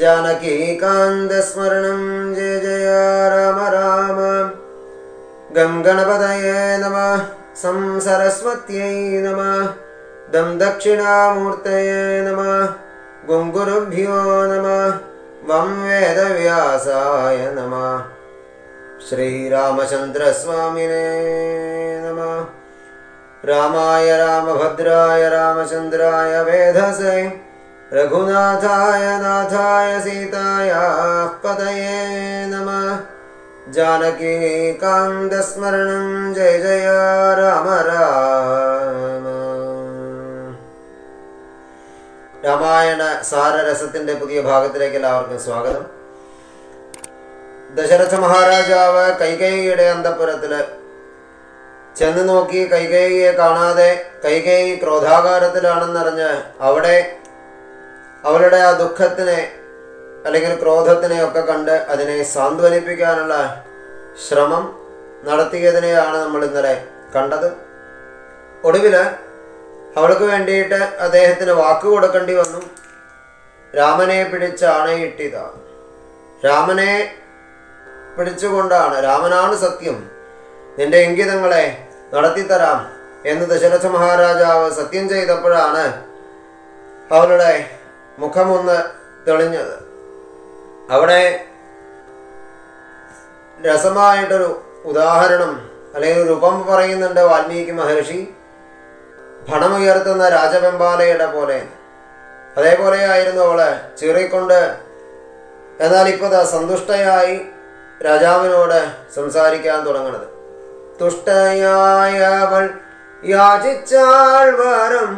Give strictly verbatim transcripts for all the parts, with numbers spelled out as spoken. जानकीकान्तस्मरणं जय जय राम राम। गं गणपतये नमः, सं सरस्वत्यै नमः, दं दक्षिणामूर्तये नमः, गुं गुरुभ्यो नमः, वं वेदव्यासाय नमः, श्रीरामचन्द्रस्वामिने नमः। रामाय रामभद्राय रामचन्द्राय वेधसे रघुनाथाय नाथाय सीतायाः पतये नमः। जानकीकान्तस्मरणं जय जय राम राम। रामायण സാരരസത്തിന്റെ പുതിയ ഭാഗത്തിലേക്ക് എല്ലാവർക്കും സ്വാഗതം. ദശരഥ മഹാരാജാവ് കൈകേയിയുടെ അന്തപുരത്തില് ചെന്ന് നോക്കി കൈകേയിയെ കാണാതെ, കൈകേയി ക്രോധാകാരത്തിലാണെന്നറിഞ്ഞ് അവിടെ അവരുടെ ആ ദുഃഖത്തിനെ അല്ലെങ്കിൽ ക്രോധത്തിനെയൊക്കെ കണ്ട് അതിനെ സാന്ത്വനിപ്പിക്കാനുള്ള ശ്രമം നടത്തിയതിനെയാണ് നമ്മൾ ഇന്നലെ കണ്ടത്. ഒടുവിൽ അവൾക്ക് വേണ്ടിയിട്ട് അദ്ദേഹത്തിന് വാക്ക് കൊടുക്കേണ്ടി വന്നു. രാമനെ പിടിച്ച് അണയിട്ടിതാണ്, രാമനെ പിടിച്ചുകൊണ്ടാണ്, രാമനാണ് സത്യം, നിന്റെ ഇംഗിതങ്ങളെ നടത്തിത്തരാം എന്ന് ദശരഥ മഹാരാജാവ് സത്യം ചെയ്തപ്പോഴാണ് അവളുടെ മുഖമൊന്ന് തെളിഞ്ഞത്. അവിടെ രസമായിട്ടൊരു ഉദാഹരണം അല്ലെങ്കിൽ ഒരു ഉപമ പറയുന്നുണ്ട് വാൽമീകി മഹർഷി. ഭണമുയർത്തുന്ന രാജവെമ്പാലയുടെ പോലെ, അതേപോലെ ആയിരുന്നു അവള് ചീറിക്കൊണ്ട്. എന്നാൽ ഇപ്പോൾ സന്തുഷ്ടയായി രാജാവിനോട് സംസാരിക്കാൻ തുടങ്ങുന്നത്. തുഷ്ടയായവൾ യാചിച്ചാൽ വരം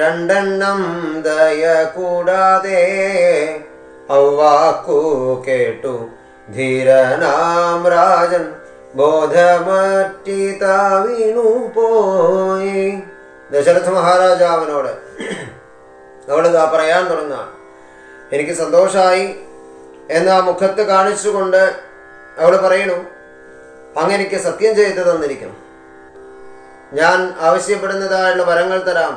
രണ്ടെണ്ണം ദയ കൂടാതെ, അവ്വാക്കു കേട്ടു ധീരനാം രാജൻ ബോധമറ്റിതാവീണു പോയി. ദശരഥ മഹാരാജാവിനോട് അവളിതാ പറയാൻ തുടങ്ങാണ്, എനിക്ക് സന്തോഷമായി എന്ന് ആ മുഖത്ത് കാണിച്ചുകൊണ്ട് അവൾ പറയണു, അങ്ങനെനിക്ക് സത്യം ചെയ്തു തന്നിരിക്കണം, ഞാൻ ആവശ്യപ്പെടുന്നതായുള്ള വരങ്ങൾ തരാം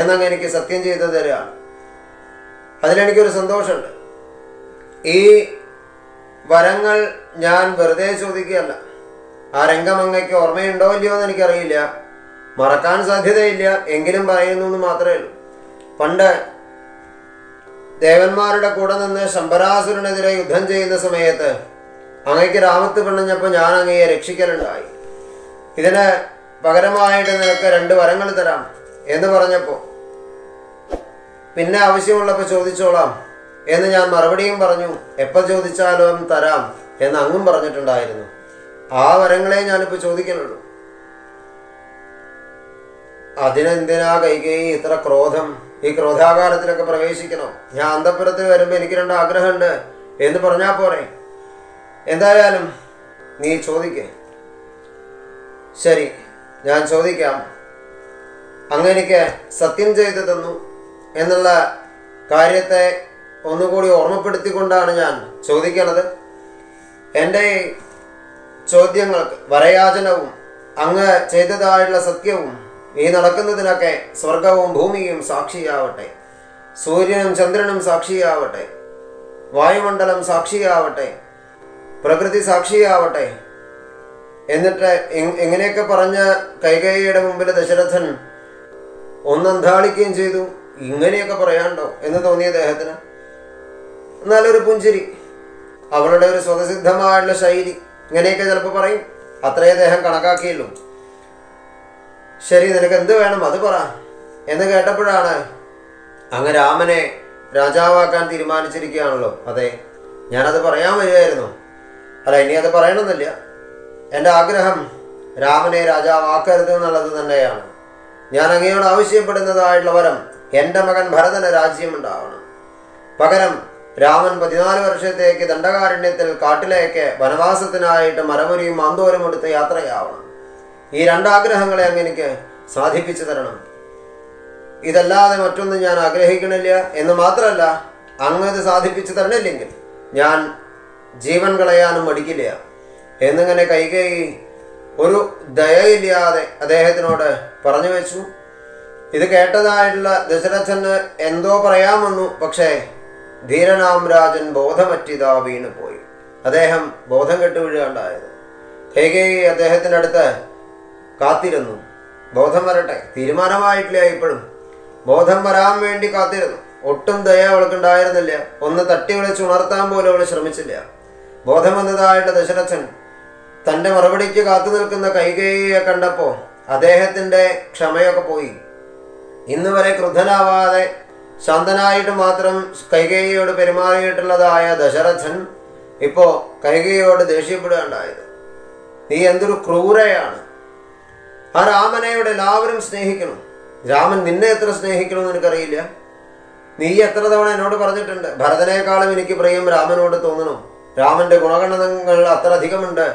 എന്നങ്ങ് എനിക്ക് സത്യം ചെയ്തു തരികയാണ്, അതിലെനിക്കൊരു സന്തോഷമുണ്ട്. ഈ വരങ്ങൾ ഞാൻ വെറുതെ ചോദിക്കുകയല്ല, ആ രംഗം അങ്ങക്ക് ഓർമ്മയുണ്ടോ ഇല്ലയോ എന്ന് എനിക്കറിയില്ല, മറക്കാൻ സാധ്യതയില്ല, എങ്കിലും പറയുന്നു എന്ന് മാത്രമേ ഉള്ളൂ. പണ്ട് ദേവന്മാരുടെ കൂടെ നിന്ന് ശമ്പരാസുരനെതിരെ യുദ്ധം ചെയ്യുന്ന സമയത്ത് അങ്ങക്ക് രാമത്ത് പിണഞ്ഞപ്പോൾ ഞാൻ അങ്ങയെ രക്ഷിക്കലുണ്ടായി, ഇതിന് പകരമായിട്ട് നിനക്ക് രണ്ട് വരങ്ങൾ തരാം എന്ന് പറഞ്ഞപ്പോൾ പിന്നെ ആവശ്യമുള്ളപ്പോൾ ചോദിച്ചോളാം എന്ന് ഞാൻ മറുപടിയും പറഞ്ഞു, എപ്പോൾ ചോദിച്ചാലും തരാം എന്ന് അങ്ങും പറഞ്ഞിട്ടുണ്ടായിരുന്നു. ആ വരങ്ങളെ ഞാനിപ്പോൾ ചോദിക്കലുള്ളൂ. അതിനെന്തിനാ കൈകേയി ഇത്ര ക്രോധം? ഈ ക്രോധാകാരത്തിലൊക്കെ പ്രവേശിക്കണോ? ഞാൻ അന്തപുരത്തിൽ വരുമ്പോൾ എനിക്ക് രണ്ട് ആഗ്രഹമുണ്ട് എന്ന് പറഞ്ഞാൽ പോരെ? എന്തായാലും നീ ചോദിക്കേ. ശരി, ഞാൻ ചോദിക്കാം. അങ്ങനെനിക്ക് സത്യം ചെയ്തു തന്നു എന്നുള്ള കാര്യത്തെ ഒന്നുകൂടി ഓർമ്മപ്പെടുത്തിക്കൊണ്ടാണ് ഞാൻ ചോദിക്കണത്. എൻ്റെ ചോദ്യങ്ങൾക്ക് വരയാചനവും അങ്ങ് ചെയ്തതായുള്ള സത്യവും ഈ നടക്കുന്നതിനൊക്കെ സ്വർഗവും ഭൂമിയും സാക്ഷിയാവട്ടെ, സൂര്യനും ചന്ദ്രനും സാക്ഷിയാവട്ടെ, വായുമണ്ഡലം സാക്ഷിയാവട്ടെ, പ്രകൃതി സാക്ഷിയാവട്ടെ. എന്നിട്ട് എങ്ങനെയൊക്കെ പറഞ്ഞ് കൈകേയിയുടെ മുമ്പിൽ ദശരഥൻ ഒന്നന്താളിക്കുകയും ചെയ്തു. ഇങ്ങനെയൊക്കെ പറയാണ്ടോ എന്ന് തോന്നിയ അദ്ദേഹത്തിന് നല്ലൊരു പുഞ്ചിരി, അവളുടെ ഒരു സ്വതസിദ്ധമായുള്ള ശൈലി, ഇങ്ങനെയൊക്കെ ചിലപ്പോൾ പറയും, അത്രയും അദ്ദേഹം കണക്കാക്കിയല്ലോ. ശരി, നിനക്ക് എന്ത് വേണം അത് പറ എന്ന് കേട്ടപ്പോഴാണ് അങ്ങ് രാമനെ രാജാവാക്കാൻ തീരുമാനിച്ചിരിക്കുകയാണല്ലോ. അതെ, ഞാനത് പറയാൻ വരികയായിരുന്നു. അല്ല, ഇനി അത് പറയണമെന്നില്ല. എൻ്റെ ആഗ്രഹം രാമനെ രാജാവാക്കരുത് എന്നുള്ളത് തന്നെയാണ്. ഞാൻ അങ്ങയോട് ആവശ്യപ്പെടുന്നതായിട്ടുള്ള വരം, എൻ്റെ മകൻ ഭരതന് രാജ്യമുണ്ടാവണം. പകരം രാമൻ പതിനാല് വർഷത്തേക്ക് ദണ്ഡകാരണ്യത്തിൽ കാട്ടിലേക്ക് വനവാസത്തിനായിട്ട് മരമുരിയും മാന്തോരും എടുത്ത് യാത്രയാവണം. ഈ രണ്ടാഗ്രഹങ്ങളെ അങ്ങ് എനിക്ക് സാധിപ്പിച്ചു തരണം. ഇതല്ലാതെ മറ്റൊന്നും ഞാൻ ആഗ്രഹിക്കണില്ല എന്ന് മാത്രമല്ല, അങ്ങ് ഇത് സാധിപ്പിച്ചു തരണില്ലെങ്കിൽ ഞാൻ ജീവൻ കളയാനും മടിക്കില്ല എന്നിങ്ങനെ കൈകേയി ഒരു ദയയില്ലാതെ അദ്ദേഹത്തിനോട് പറഞ്ഞു വെച്ചു. ഇത് കേട്ടതായിട്ടുള്ള ദശരഥന് എന്തോ പറയാൻ വന്നു, പക്ഷേ ധീരനാം രാജൻ ബോധമറ്റിതാ വീണുപോയി. അദ്ദേഹം ബോധം കെട്ടു വീഴുകയുണ്ടായത്. കൈകേയി അദ്ദേഹത്തിനടുത്ത് കാത്തിരുന്നു. ബോധം വരട്ടെ, തീരുമാനമായിട്ടില്ല, ഇപ്പോഴും ബോധം വരാൻ വേണ്ടി കാത്തിരുന്നു. ഒട്ടും ദയ അവൾക്കുണ്ടായിരുന്നില്ല. ഒന്ന് തട്ടി വിളിച്ച് ഉണർത്താൻ പോലും അവൾ ശ്രമിച്ചില്ല. ബോധം വന്നതായിട്ട് ദശരഥൻ തൻ്റെ മറുപടിക്ക് കാത്തു നിൽക്കുന്ന കൈകേയിയെ കണ്ടപ്പോൾ അദ്ദേഹത്തിൻ്റെ ക്ഷമയൊക്കെ പോയി. ഇന്ന് വരെ ക്രുദ്ധനാവാതെ ശാന്തനായിട്ട് മാത്രം കൈകേയിയോട് പെരുമാറിയിട്ടുള്ളതായ ദശരഥൻ ഇപ്പോൾ കൈകേയിയോട് ദേഷ്യപ്പെടുകയുണ്ടായത്. നീ എന്തൊരു ക്രൂരയാണ്. ആ രാമനെയോട് എല്ലാവരും സ്നേഹിക്കണം. രാമൻ നിന്നെ എത്ര സ്നേഹിക്കണമെന്ന് എനിക്കറിയില്ല. നീ എത്ര തവണ എന്നോട് പറഞ്ഞിട്ടുണ്ട്, ഭരതനേക്കാളും എനിക്ക് പ്രിയം രാമനോട് തോന്നണം, രാമൻ്റെ ഗുണഗണങ്ങൾ അത്ര അധികമുണ്ട്,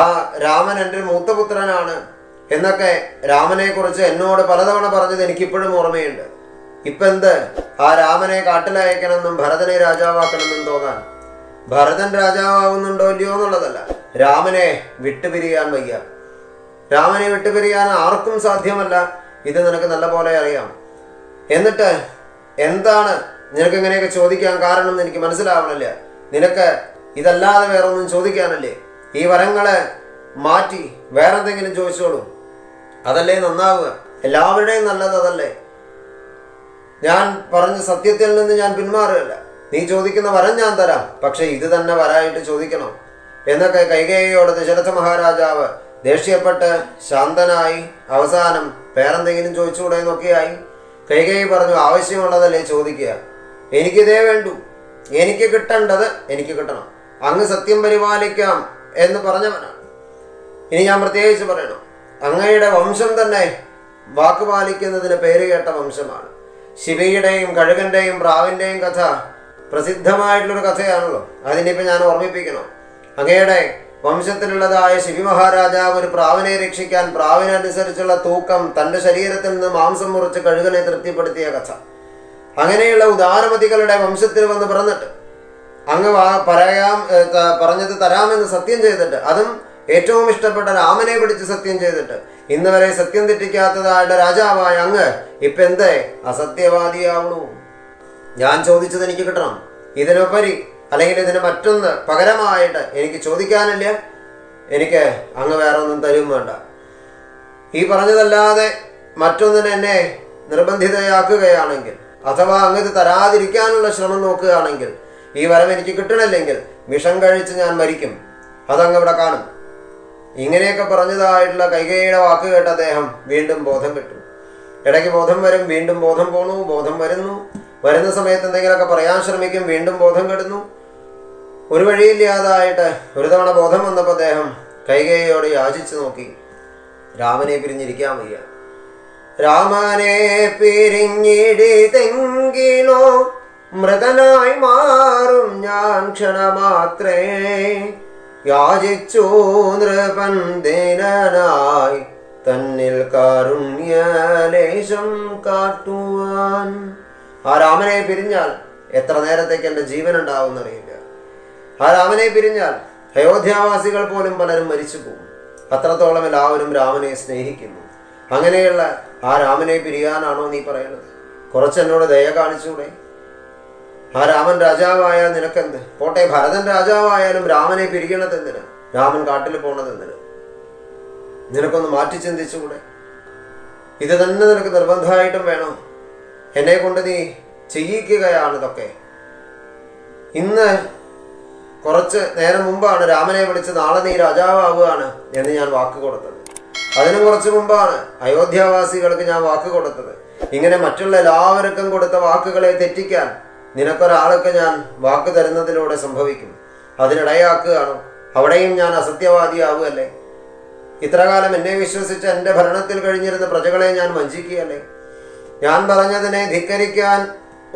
ആ രാമൻ എൻ്റെ മൂത്തപുത്രനാണ് എന്നൊക്കെ രാമനെക്കുറിച്ച് എന്നോട് പലതവണ പറഞ്ഞത് എനിക്കിപ്പോഴും ഓർമ്മയുണ്ട്. ഇപ്പം എന്ത് ആ രാമനെ കാട്ടിലയക്കണമെന്നും ഭരതനെ രാജാവാക്കണമെന്നും തോന്നാൻ? ഭരതൻ രാജാവാകുന്നുണ്ടോ ഇല്ലയോ എന്നുള്ളതല്ല, രാമനെ വിട്ടുപിരിയാൻ വയ്യ. രാമനെ വിട്ടുപിരിയാൻ ആർക്കും സാധ്യമല്ല, ഇത് നിനക്ക് നല്ല പോലെ അറിയാം. എന്നിട്ട് എന്താണ് നിനക്ക് ഇങ്ങനെയൊക്കെ ചോദിക്കാൻ കാരണം എന്ന് എനിക്ക് മനസ്സിലാവണില്ല. നിനക്ക് ഇതല്ലാതെ വേറെ ഒന്നും ചോദിക്കാനല്ലേ? ഈ വരങ്ങളെ മാറ്റി വേറെ എന്തെങ്കിലും ചോദിച്ചോളൂ, അതല്ലേ നന്നാവുക. എല്ലാവരുടെയും നല്ലത് അതല്ലേ. ഞാൻ പറഞ്ഞ സത്യത്തിൽ നിന്ന് ഞാൻ പിന്മാറുകയല്ല. നീ ചോദിക്കുന്ന വരം ഞാൻ തരാം, പക്ഷെ ഇത് തന്നെ വരായിട്ട് ചോദിക്കണം എന്നൊക്കെ കൈകേയിയോട് ദശരഥ മഹാരാജാവ് ദേഷ്യപ്പെട്ട് ശാന്തനായി അവസാനം വേറെന്തെങ്കിലും ചോദിച്ചുകൂടെ എന്നൊക്കെയായി. കൈകേയി പറഞ്ഞു, ആവശ്യമുള്ളതല്ലേ ചോദിക്കുക, എനിക്കിതേ വേണ്ടൂ, എനിക്ക് കിട്ടേണ്ടത് എനിക്ക് കിട്ടണം, അങ്ങ് സത്യം പരിപാലിക്കാം എന്ന് പറഞ്ഞവനാണ്, ഇനി ഞാൻ പ്രത്യേകിച്ച് പറയണം. അങ്ങയുടെ വംശം തന്നെ വാക്ക് പാലിക്കുന്നതിന് പേരുകേട്ട വംശമാണ്. ശിവയുടെയും കഴുകൻ്റെയും പ്രാവിൻ്റെയും കഥ പ്രസിദ്ധമായിട്ടുള്ളൊരു കഥയാണല്ലോ, അതിനിപ്പോൾ ഞാൻ ഓർമ്മിപ്പിക്കണം. അങ്ങയുടെ വംശത്തിലുള്ളതായ ശിവി മഹാരാജാവ് ഒരു പ്രാവിനെ രക്ഷിക്കാൻ പ്രാവിനനുസരിച്ചുള്ള തൂക്കം തൻ്റെ ശരീരത്തിൽ നിന്ന് മാംസം മുറിച്ച് കഴുകനെ തൃപ്തിപ്പെടുത്തിയ കഥ. അങ്ങനെയുള്ള ഉദാരമതികളുടെ വംശത്തിൽ വന്ന് പറഞ്ഞിട്ട് അങ്ങ് പറയാം പറഞ്ഞത് തരാമെന്ന് സത്യം ചെയ്തിട്ട്, അതും ഏറ്റവും ഇഷ്ടപ്പെട്ട രാമനെ പിടിച്ച് സത്യം ചെയ്തിട്ട് ഇന്ന് വരെ സത്യം തെറ്റിക്കാത്തതായിട്ട് രാജാവായ അങ്ങ് ഇപ്പം എന്തേ അസത്യവാദിയാവണു. ഞാൻ ചോദിച്ചത് എനിക്ക് കിട്ടണം, ഇതിനുപരി അല്ലെങ്കിൽ ഇതിന് മറ്റൊന്ന് പകരമായിട്ട് എനിക്ക് ചോദിക്കാനില്ല, എനിക്ക് അങ്ങ് വേറെ ഒന്നും തരും വേണ്ട. ഈ പറഞ്ഞതല്ലാതെ മറ്റൊന്നിന് എന്നെ നിർബന്ധിതയാക്കുകയാണെങ്കിൽ, അഥവാ അങ്ങ് ഇത് തരാതിരിക്കാനുള്ള ശ്രമം നോക്കുകയാണെങ്കിൽ, ഈ വരം എനിക്ക് കിട്ടണില്ലെങ്കിൽ വിഷം കഴിച്ച് ഞാൻ മരിക്കും, അതങ്ങ് ഇവിടെ കാണും. ഇങ്ങനെയൊക്കെ പറഞ്ഞതായിട്ടുള്ള കൈകേയിയുടെ വാക്ക് കേട്ട് അദ്ദേഹം വീണ്ടും ബോധം കിട്ടും. ഇടയ്ക്ക് ബോധം വരും, വീണ്ടും ബോധം പോണു, ബോധം വരുന്നു, വരുന്ന സമയത്ത് എന്തെങ്കിലുമൊക്കെ പറയാൻ ശ്രമിക്കും, വീണ്ടും ബോധം കെടുന്നു. ഒരു വഴിയില്ലാതായിട്ട് ഒരു തവണ ബോധം വന്നപ്പോൾ അദ്ദേഹം കൈകേയിയോട് യാചിച്ചു നോക്കി, രാമനെ പിരിഞ്ഞിരിക്കാൻ വയ്യ. രാമനെ പിരിഞ്ഞിടിതെങ്കിലോ മൃതനായി മാറും ഞാൻ ക്ഷണമാത്രേ, യാചിച്ചു നൃപൻ ദീനനായി തന്നിൽ കാരുണ്യലേശം കാട്ടുവാൻ. ആ രാമനെ പിരിഞ്ഞാൽ എത്ര നേരത്തേക്ക് എൻ്റെ ജീവൻ ഉണ്ടാവുമെന്നറിയില്ല. ആ രാമനെ പിരിഞ്ഞാൽ അയോധ്യാവാസികൾ പോലും പലരും മരിച്ചു പോകും. അത്രത്തോളം എല്ലാവരും രാമനെ സ്നേഹിക്കുന്നു. അങ്ങനെയുള്ള ആ രാമനെ പിരിയാനാണോ നീ പറയണത്? കുറച്ചെന്നോട് ദയ കാണിച്ചൂടെ? ആ രാമൻ രാജാവായാൽ നിനക്കെന്ത്? പോട്ടെ, ഭരതൻ രാജാവായാലും രാമനെ പിരിയണതെന്തിന്? രാമൻ കാട്ടിൽ പോണതെന്തിന്? നിനക്കൊന്ന് മാറ്റി ചിന്തിച്ചുകൂടെ? ഇത് തന്നെ നിനക്ക് നിർബന്ധമായിട്ടും വേണോ? എന്നെ കൊണ്ട് നീ ചെയ്യിക്കുകയാണ് ഇതൊക്കെ. ഇന്ന് കുറച്ച് നേരം മുമ്പാണ് രാമനെ വിളിച്ച് നാളെ നീ രാജാവാകുകയാണ് എന്ന് ഞാൻ വാക്ക് കൊടുത്തത്. അതിനു കുറച്ച് മുമ്പാണ് അയോധ്യാവാസികൾക്ക് ഞാൻ വാക്ക് കൊടുത്തത്. ഇങ്ങനെ മറ്റുള്ള എല്ലാവർക്കും കൊടുത്ത വാക്കുകളെ തെറ്റിക്കാൻ നിനക്കൊരാൾക്ക് ഞാൻ വാക്ക് തരുന്നതിലൂടെ സംഭവിക്കും. അതിനിടയാക്കുകയാണോ? അവിടെയും ഞാൻ അസത്യവാദിയാവുകയല്ലേ? ഇത്രകാലം എന്നെ വിശ്വസിച്ച് എൻ്റെ ഭരണത്തിൽ കഴിഞ്ഞിരുന്ന പ്രജകളെ ഞാൻ വഞ്ചിക്കുകയല്ലേ? ഞാൻ പറഞ്ഞതിനെ ധിക്കരിക്കാൻ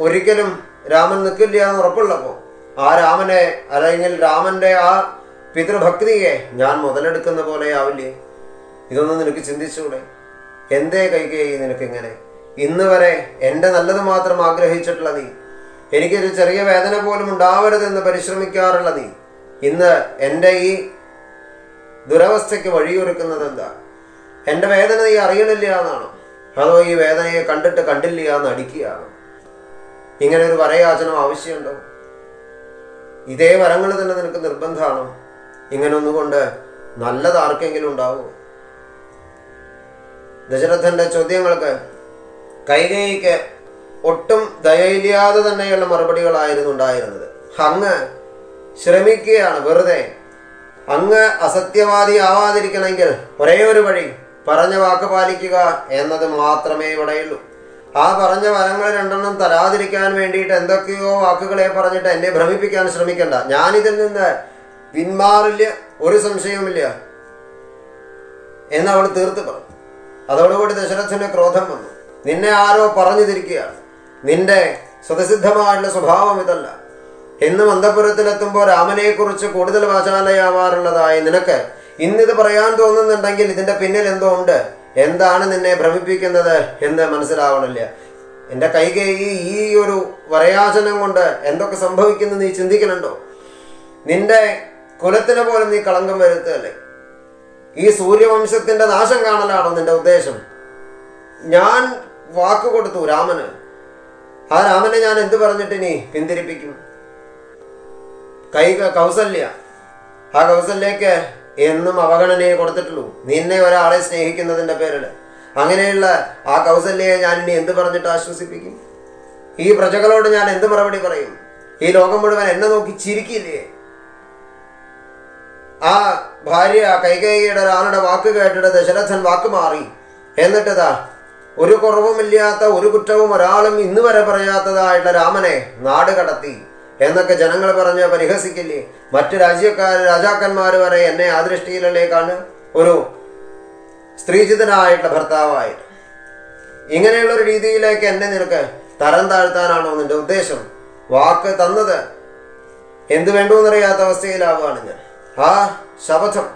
ഒരിക്കലും രാമൻ നിൽക്കില്ല എന്ന് ഉറപ്പുള്ളപ്പോൾ ആ രാമനെ അല്ലെങ്കിൽ രാമൻ്റെ ആ പിതൃഭക്തിയെ ഞാൻ മുതലെടുക്കുന്ന പോലെ ആവില്ലേ? ഇതൊന്നും നിനക്ക് ചിന്തിച്ചൂടെ? എന്തേ കൈകേയി നിനക്കിങ്ങനെ? ഇന്ന് വരെ എൻ്റെ നല്ലത് മാത്രം ആഗ്രഹിച്ചിട്ടുള്ള നീ, എനിക്കൊരു ചെറിയ വേദന പോലും ഉണ്ടാവരുതെന്ന് പരിശ്രമിക്കാറുള്ള നീ, ഇന്ന് എൻ്റെ ഈ ദുരവസ്ഥയ്ക്ക് വഴിയൊരുക്കുന്നത് എന്താ? എൻ്റെ വേദന നീ അറിയണില്ല എന്നാണോ? അതോ ഈ വേദനയെ കണ്ടിട്ട് കണ്ടില്ല എന്ന് അടിക്കുകയാണ്? ഇങ്ങനെ ഒരു വരയാചനം ആവശ്യമുണ്ടോ? ഇതേ വരങ്ങൾ തന്നെ നിനക്ക് നിർബന്ധമാണോ? ഇങ്ങനെ ഒന്നുകൊണ്ട് നല്ലതാർക്കെങ്കിലും ഉണ്ടാവുമോ? ദശരഥന്റെ ചോദ്യങ്ങൾക്ക് കൈകേയിക്ക് ഒട്ടും ദയയില്ലാതെ തന്നെയുള്ള മറുപടികളായിരുന്നു ഉണ്ടായിരുന്നത്. അങ്ങ് ശ്രമിക്കുകയാണ് വെറുതെ. അങ്ങ് അസത്യവാദിയാവാതിരിക്കണമെങ്കിൽ ഒരേ ഒരു വഴി, പറഞ്ഞ വാക്ക് പാലിക്കുക എന്നത് മാത്രമേ ഇവിടെയുള്ളൂ. ആ പറഞ്ഞ വരങ്ങൾ രണ്ടെണ്ണം തരാതിരിക്കാൻ വേണ്ടിയിട്ട് എന്തൊക്കെയോ വാക്കുകളെ പറഞ്ഞിട്ട് എന്നെ ഭ്രമിപ്പിക്കാൻ ശ്രമിക്കണ്ട. ഞാനിതിൽ നിന്ന് പിന്മാറില്ല, ഒരു സംശയവുമില്ല എന്നവൾ തീർത്ത് പറഞ്ഞു. അതോടുകൂടി ദശരഥന് ക്രോധം വന്നു. നിന്നെ ആരോ പറഞ്ഞു തിരിക്കുകയാണ്, നിന്റെ സ്വതസിദ്ധമായുള്ള സ്വഭാവം ഇതല്ല. എന്നും അന്തപുരത്തിലെത്തുമ്പോൾ രാമനെക്കുറിച്ച് കൂടുതൽ വാചാലയാവാറുള്ളതായി നിനക്ക് ഇന്നിത് പറയാൻ തോന്നുന്നുണ്ടെങ്കിൽ ഇതിൻ്റെ പിന്നിൽ എന്തോ ഉണ്ട്, എന്താണ് നിന്നെ ഭ്രമിപ്പിക്കുന്നത് എന്ന് മനസ്സിലാവണില്ല. എൻ്റെ കൈകേയി ഈ ഒരു വരയാചനം കൊണ്ട് എന്തൊക്കെ സംഭവിക്കുന്നു നീ ചിന്തിക്കുന്നുണ്ടോ? നിന്റെ കുലത്തിന് പോലും നീ കളങ്കം വരുത്തല്ലേ? ഈ സൂര്യവംശത്തിൻ്റെ നാശം കാണലാണോ നിന്റെ ഉദ്ദേശം? ഞാൻ വാക്ക് കൊടുത്തു രാമന്, ആ രാമനെ ഞാൻ എന്ത് പറഞ്ഞിട്ടിനി പിന്തിരിപ്പിക്കും? കൈ കൗസല്യ, ആ കൗസല്യക്ക് എന്നും അവഗണനയെ കൊടുത്തിട്ടുള്ളൂ നിന്നെ ഒരാളെ സ്നേഹിക്കുന്നതിൻ്റെ പേരിൽ. അങ്ങനെയുള്ള ആ കൗസല്യയെ ഞാൻ ഇനി എന്ത് പറഞ്ഞിട്ട് ആശ്വസിപ്പിക്കും? ഈ പ്രജകളോട് ഞാൻ എന്ത് മറുപടി പറയും? ഈ ലോകം മുഴുവൻ എന്നെ നോക്കി ചിരിക്കില്ലേ? ആ ഭാര്യ കൈകേയിയുടെ ഒരാളുടെ വാക്ക് കേട്ടിട്ട് ദശരഥൻ വാക്ക് മാറി. എന്നിട്ടതാ ഒരു കുറവുമില്ലാത്ത, ഒരു കുറ്റവും ഒരാളും ഇന്ന് വരെ പറയാത്തതായിട്ടുള്ള രാമനെ നാട് കടത്തി എന്നൊക്കെ ജനങ്ങൾ പറഞ്ഞ് പരിഹസിക്കില്ലേ? മറ്റു രാജ്യക്കാർ രാജാക്കന്മാർ വരെ എന്നെ ആ ദൃഷ്ടിയിലേക്കാണ് ഒരു സ്ത്രീചിതനായിട്ടുള്ള ഭർത്താവായിട്ട്. ഇങ്ങനെയുള്ള ഒരു രീതിയിലേക്ക് എന്നെ നിനക്ക് തരം താഴ്ത്താനാണോ നിന്റെ ഉദ്ദേശം? വാക്ക് തന്നത് എന്തു വേണ്ടുമെന്നറിയാത്ത അവസ്ഥയിലാവുകയാണ് ഞാൻ. ആ ശപഥം,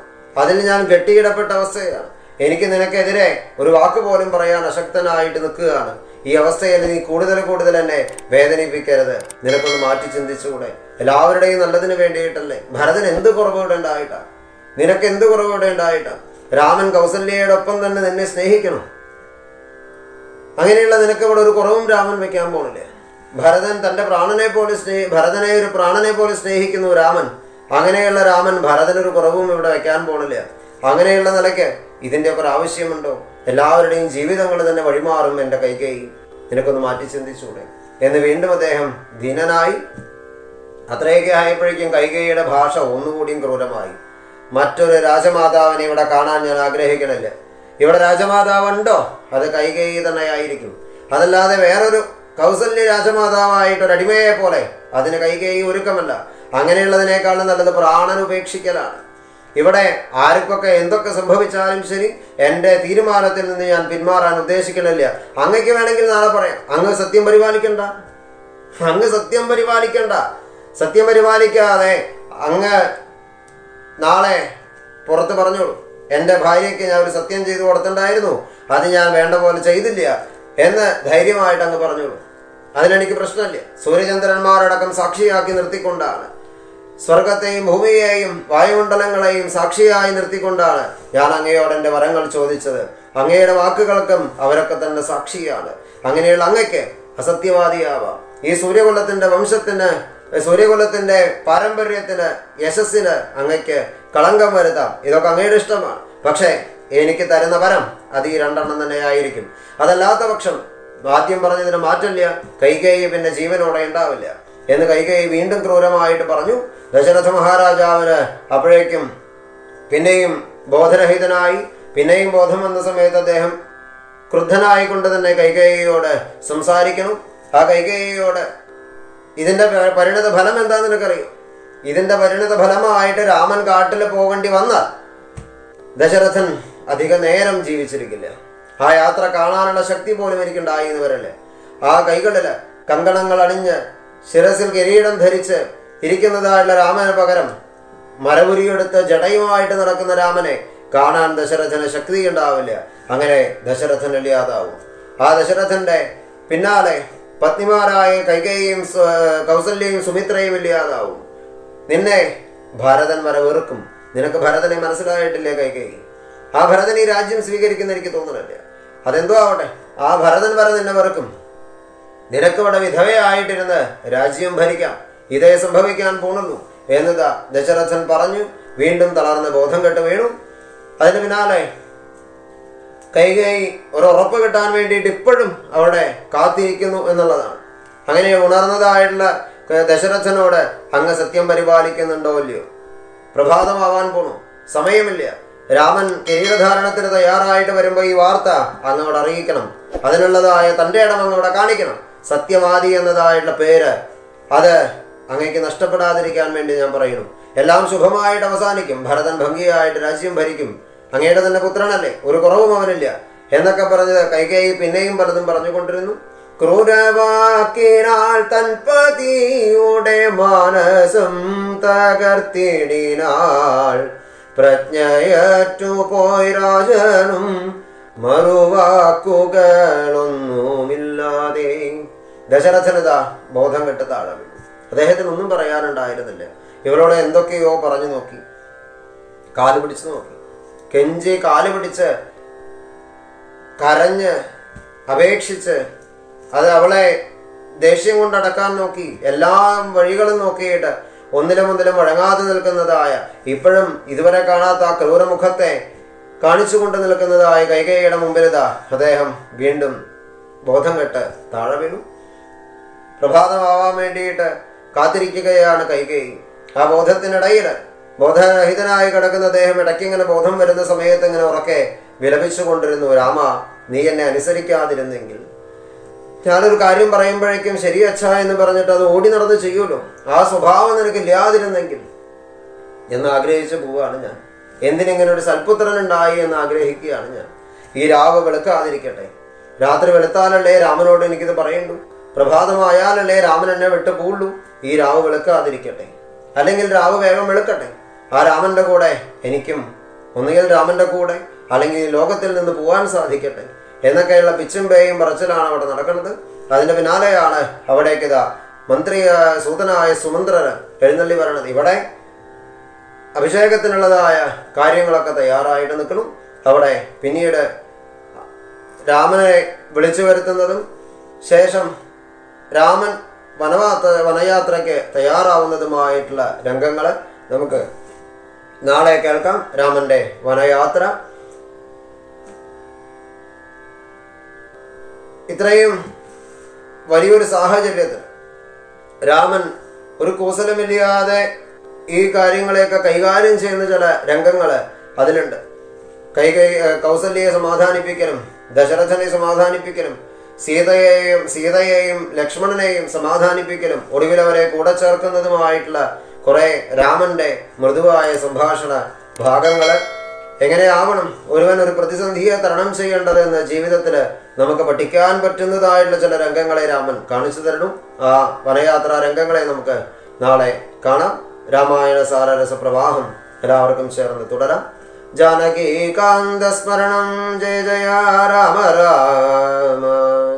അതിൽ ഞാൻ കെട്ടിയിടപ്പെട്ട അവസ്ഥയാണ്. എനിക്ക് നിനക്കെതിരെ ഒരു വാക്ക് പോലും പറയാൻ അശക്തനായിട്ട് നിൽക്കുകയാണ്. ഈ അവസ്ഥയിൽ നീ കൂടുതൽ കൂടുതൽ എന്നെ വേദനിപ്പിക്കരുത്. നിനക്കൊന്ന് മാറ്റി ചിന്തിച്ചുകൂടെ? എല്ലാവരുടെയും നല്ലതിന് വേണ്ടിയിട്ടല്ലേ? ഭരതന് എന്ത് കുറവോടെ ഉണ്ടായിട്ടാണ്? നിനക്ക് എന്ത് കുറവോടെ ഉണ്ടായിട്ടാണ്? രാമൻ കൗസല്യയോടൊപ്പം തന്നെ നിന്നെ സ്നേഹിക്കണം. അങ്ങനെയുള്ള നിനക്ക് ഇവിടെ ഒരു കുറവും രാമൻ വെക്കാൻ പോണില്ല. ഭരതൻ തൻ്റെ പ്രാണനെ പോലെ സ്നേഹി ഭരതനെ ഒരു പ്രാണനെ പോലെ സ്നേഹിക്കുന്നു രാമൻ. അങ്ങനെയുള്ള രാമൻ ഭരതനൊരു കുറവും ഇവിടെ വെക്കാൻ പോണില്ല. അങ്ങനെയുള്ള നിലയ്ക്ക് ഇതിൻ്റെയൊക്കെ ഒരു ആവശ്യമുണ്ടോ? എല്ലാവരുടെയും ജീവിതങ്ങൾ തന്നെ വഴിമാറും എൻ്റെ കൈകേയി. നിനക്കൊന്ന് മാറ്റി ചിന്തിച്ചൂടെ എന്ന് വീണ്ടും അദ്ദേഹം ദീനനായി. അത്രയൊക്കെ ആയപ്പോഴേക്കും കൈകേയിയുടെ ഭാഷ ഒന്നുകൂടിയും ക്രൂരമായി. മറ്റൊരു രാജമാതാവിനെ ഇവിടെ കാണാൻ ഞാൻ ആഗ്രഹിക്കണില്ല. ഇവിടെ രാജമാതാവുണ്ടോ? അത് കൈകേയി തന്നെയായിരിക്കും. അതല്ലാതെ വേറൊരു കൗസല്യ രാജമാതാവായിട്ടൊരടിമയെ പോലെ അതിന് കൈകേയി ഒരുക്കമല്ല. അങ്ങനെയുള്ളതിനേക്കാളും നല്ലത് പ്രാണൻ ഉപേക്ഷിക്കലാണ്. ഇവിടെ ആർക്കൊക്കെ എന്തൊക്കെ സംഭവിച്ചാലും ശരി, എൻ്റെ തീരുമാനത്തിൽ നിന്ന് ഞാൻ പിന്മാറാൻ ഉദ്ദേശിക്കണില്ല. അങ്ങക്ക് വേണമെങ്കിൽ നാളെ പറയാം, അങ്ങ് സത്യം പരിപാലിക്കണ്ട, അങ്ങ് സത്യം പരിപാലിക്കണ്ട സത്യം പരിപാലിക്കാതെ അങ്ങ് നാളെ പുറത്ത് പറഞ്ഞോളൂ, എൻ്റെ ഭാര്യയ്ക്ക് ഞാൻ ഒരു സത്യം ചെയ്തു കൊടുത്തിട്ടുണ്ടായിരുന്നു, അത് ഞാൻ വേണ്ട പോലെ ചെയ്തില്ല എന്ന് ധൈര്യമായിട്ട് അങ്ങ് പറഞ്ഞോളൂ. അതിലെനിക്ക് പ്രശ്നമില്ല. സൂര്യചന്ദ്രന്മാരടക്കം സാക്ഷിയാക്കി നിർത്തിക്കൊണ്ടാണ്, സ്വർഗത്തെയും ഭൂമിയെയും വായുമണ്ഡലങ്ങളെയും സാക്ഷിയായി നിർത്തിക്കൊണ്ടാണ് ഞാൻ അങ്ങയോട് എൻ്റെ വരങ്ങൾ ചോദിച്ചത്. അങ്ങയുടെ വാക്കുകൾക്കും അവരൊക്കെ തന്നെ സാക്ഷിയാണ്. അങ്ങനെയുള്ള അങ്ങയ്ക്ക് അസത്യവാദിയാവാം. ഈ സൂര്യകുലത്തിൻ്റെ വംശത്തിന്, സൂര്യകുലത്തിൻ്റെ പാരമ്പര്യത്തിന്, യശസ്സിന് അങ്ങയ്ക്ക് കളങ്കം വരുത്താം. ഇതൊക്കെ അങ്ങയുടെ ഇഷ്ടമാണ്. പക്ഷേ എനിക്ക് തരുന്ന വരം അത് ഈ രണ്ടെണ്ണം തന്നെയായിരിക്കും. അതല്ലാത്ത പക്ഷം ആദ്യം പറഞ്ഞതിന് മാറ്റമില്ല, കൈകേയി പിന്നെ ജീവനോടെ ഉണ്ടാവില്ല എന്ന് കൈകേയി വീണ്ടും ക്രൂരമായിട്ട് പറഞ്ഞു. ദശരഥ മഹാരാജാവിന് അപ്പോഴേക്കും പിന്നെയും ബോധരഹിതനായി, പിന്നെയും ബോധം വന്ന സമയത്ത് അദ്ദേഹം ക്രുദ്ധനായിക്കൊണ്ട് തന്നെ കൈകേയിയോട് സംസാരിക്കണം. ആ കൈകേയിയോട് ഇതിൻ്റെ പരിണത ഫലം എന്താന്ന് നിനക്കറിയാം. ഇതിൻ്റെ പരിണത ഫലമായിട്ട് രാമൻ കാട്ടിൽ പോകേണ്ടി വന്നാൽ ദശരഥൻ അധിക നേരം ജീവിച്ചിരിക്കില്ല. ആ യാത്ര കാണാനുള്ള ശക്തി പോലും എനിക്കുണ്ടായി എന്ന് വരല്ലേ. ആ കൈകളിൽ കങ്കണങ്ങൾ അണിഞ്ഞ് ശിരസിൽ കിരീടം ധരിച്ച് ഇരിക്കുന്നതായുള്ള രാമന് പകരം മരപുരിയെടുത്ത് ജടയുമായിട്ട് നടക്കുന്ന രാമനെ കാണാൻ ദശരഥന് ശക്തി ഉണ്ടാവില്ല. അങ്ങനെ ദശരഥൻ ഇല്ലാതാവും. ആ ദശരഥൻ്റെ പിന്നാലെ പത്നിമാരായ കൈകേയിയും കൗസല്യയും സുമിത്രയും ഇല്ലാതാവും. നിന്നെ ഭരതൻ വരെ വെറുക്കും. നിനക്ക് ഭരതനെ മനസ്സിലായിട്ടില്ലേ കൈകേയി? ആ ഭരതൻ ഈ രാജ്യം സ്വീകരിക്കുന്ന എനിക്ക് തോന്നുന്നില്ല. അതെന്തോ ആവട്ടെ, ആ ഭരതൻ വരെ നിന്നെ വെറുക്കും. നിരക്കവട വിധവയായിട്ടിരുന്ന് രാജ്യം ഭരിക്കാം. ഇതേ സംഭവിക്കാൻ പോണുള്ളൂ എന്നതാ ദശരഥൻ പറഞ്ഞു. വീണ്ടും തളർന്ന് ബോധം കെട്ട് വീണു. അതിന് പിന്നാലെ കൈകേയി ഒരു ഉറപ്പ് കിട്ടാൻ വേണ്ടിയിട്ട് ഇപ്പോഴും അവിടെ കാത്തിരിക്കുന്നു എന്നുള്ളതാണ്. അങ്ങനെ ഉണർന്നതായിട്ടുള്ള ദശരഥനോട് അങ്ങ് സത്യം പരിപാലിക്കുന്നുണ്ടോ ഇല്ലയോ? പ്രഭാതമാവാൻ പോണു, സമയമില്ല. രാമൻ കിരീടധാരണത്തിന് തയ്യാറായിട്ട് വരുമ്പോൾ ഈ വാർത്ത അങ്ങോട് അറിയിക്കണം. അതിനുള്ളതായ തൻ്റെ ഇടം അങ്ങോടെ കാണിക്കണം. സത്യവാദി എന്നതായിട്ടുള്ള പേര് അത് അങ്ങേക്ക് നഷ്ടപ്പെടാതിരിക്കാൻ വേണ്ടി ഞാൻ പറയുന്നു. എല്ലാം ശുഭമായിട്ട് അവസാനിക്കും. ഭരതൻ ഭംഗിയായിട്ട് രാജ്യം ഭരിക്കും. അങ്ങയുടെ തന്നെ പുത്രനല്ലേ, ഒരു കുറവും അവനില്ല എന്നൊക്കെ പറഞ്ഞ് കൈകേയി പിന്നെയും പലതും പറഞ്ഞുകൊണ്ടിരുന്നു. ക്രൂരവാക്കിനാൽ തൻപതിയുടെ മാനസം തകർത്തിടിനാൾ പ്രജ്ഞയറ്റു പോയി രാജനും മറുവാക്കുകളൊന്നുമില്ലാതെ. ദശരഥനതാ ബോധം കെട്ട് താഴെ വീണു. അദ്ദേഹത്തിന് ഒന്നും പറയാനുണ്ടായിരുന്നില്ല. ഇവരോട് എന്തൊക്കെയോ പറഞ്ഞു നോക്കി, കാല് പിടിച്ചു നോക്കി, കെഞ്ചി കാല് പിടിച്ച് കരഞ്ഞ് അപേക്ഷിച്ച്, അത് അവളെ ദേഷ്യം കൊണ്ടടക്കാൻ നോക്കി. എല്ലാ വഴികളും നോക്കിയിട്ട് ഒന്നിലും ഒന്നിലും വഴങ്ങാതെ നിൽക്കുന്നതായ, ഇപ്പോഴും ഇതുവരെ കാണാത്ത ആ ക്രൂരമുഖത്തെ കാണിച്ചുകൊണ്ട് നിൽക്കുന്നതായ കൈകേയിയുടെ മുമ്പിലിതാ അദ്ദേഹം വീണ്ടും ബോധം കെട്ട് താഴെ വീണു. പ്രഭാതമാവാൻ വേണ്ടിയിട്ട് കാത്തിരിക്കുകയാണ് കൈകേയി. ആ ബോധത്തിനിടയിൽ ബോധരഹിതനായി കിടക്കുന്ന അദ്ദേഹം ഇടയ്ക്കിങ്ങനെ ബോധം വരുന്ന സമയത്ത് ഇങ്ങനെ ഉറക്കെ വിലപിച്ചു കൊണ്ടിരുന്നു, രാമ, നീ എന്നെ അനുസരിക്കാതിരുന്നെങ്കിൽ, ഞാനൊരു കാര്യം പറയുമ്പോഴേക്കും ശരി അച്ഛ എന്ന് പറഞ്ഞിട്ട് അത് ഓടി നടന്ന് ചെയ്യൂലോ, ആ സ്വഭാവം നിനക്ക് ഇല്ലാതിരുന്നെങ്കിൽ എന്ന് ആഗ്രഹിച്ചു പോവുകയാണ് ഞാൻ. എന്തിനിങ്ങനെ ഒരു സൽപുത്രനുണ്ടായി എന്ന് ആഗ്രഹിക്കുകയാണ് ഞാൻ. ഈ രാവ് വെളുക്കാതിരിക്കട്ടെ. രാത്രി വെളുത്താലല്ലേ രാമനോട് എനിക്കിത് പറയണ്ടു, പ്രഭാതമായാലല്ലേ രാമൻ എന്നെ വിട്ടു പോവുള്ളൂ. ഈ രാവ് വെളുക്കാതിരിക്കട്ടെ, അല്ലെങ്കിൽ രാവ് വേഗം വെളുക്കട്ടെ. ആ രാമൻ്റെ കൂടെ എനിക്കും, ഒന്നുകിൽ രാമൻ്റെ കൂടെ അല്ലെങ്കിൽ ലോകത്തിൽ നിന്ന് പോകാൻ സാധിക്കട്ടെ എന്നൊക്കെയുള്ള പിച്ചും പേയും പറച്ചിലാണ് അവിടെ നടക്കുന്നത്. അതിൻ്റെ പിന്നാലെയാണ് അവിടേക്കിതാ മന്ത്രി സൂതനായ സുമന്ത്രന് എഴുന്നള്ളി വരണത്. ഇവിടെ അഭിഷേകത്തിനുള്ളതായ കാര്യങ്ങളൊക്കെ തയ്യാറായിട്ട് നിൽക്കണം. അവിടെ പിന്നീട് രാമനെ വിളിച്ചു വരുത്തുന്നതും ശേഷം രാമൻ വനവാത്ര വനയാത്രയ്ക്ക് തയ്യാറാവുന്നതുമായിട്ടുള്ള രംഗങ്ങൾ നമുക്ക് നാളെ കേൾക്കാം. രാമൻ്റെ വനയാത്ര. ഇത്രയും വലിയൊരു സാഹചര്യത്തിൽ രാമൻ ഒരു കൂസലമില്ലാതെ ഈ കാര്യങ്ങളെയൊക്കെ കൈകാര്യം ചെയ്യുന്ന ചില രംഗങ്ങൾ അതിലുണ്ട്. കൈ കൈ കൗസല്യയെ സമാധാനിപ്പിക്കലും ദശരഥനെ സമാധാനിപ്പിക്കലും സീതയെയും സീതയെയും ലക്ഷ്മണനെയും സമാധാനിപ്പിക്കലും ഒടുവിൽ അവരെ കൂടെ ചേർക്കുന്നതുമായിട്ടുള്ള കുറെ രാമന്റെ മൃദുവായ സംഭാഷണ ഭാഗങ്ങൾ. എങ്ങനെയാവണം ഒരുവൻ ഒരു പ്രതിസന്ധിയെ തരണം ചെയ്യേണ്ടതെന്ന് ജീവിതത്തിൽ നമുക്ക് പഠിക്കാൻ പറ്റുന്നതായിട്ടുള്ള ചില രംഗങ്ങളെ രാമൻ കാണിച്ചു തരണം. ആ വനയാത്രാ രംഗങ്ങളെ നമുക്ക് നാളെ കാണാം. രാമായണ സാരരസ പ്രവാഹം എല്ലാവർക്കും ചേർന്ന് തുടരാം. ജാനകീകാന്തസ്മരണം ജയ ജയ രാമ രാമ.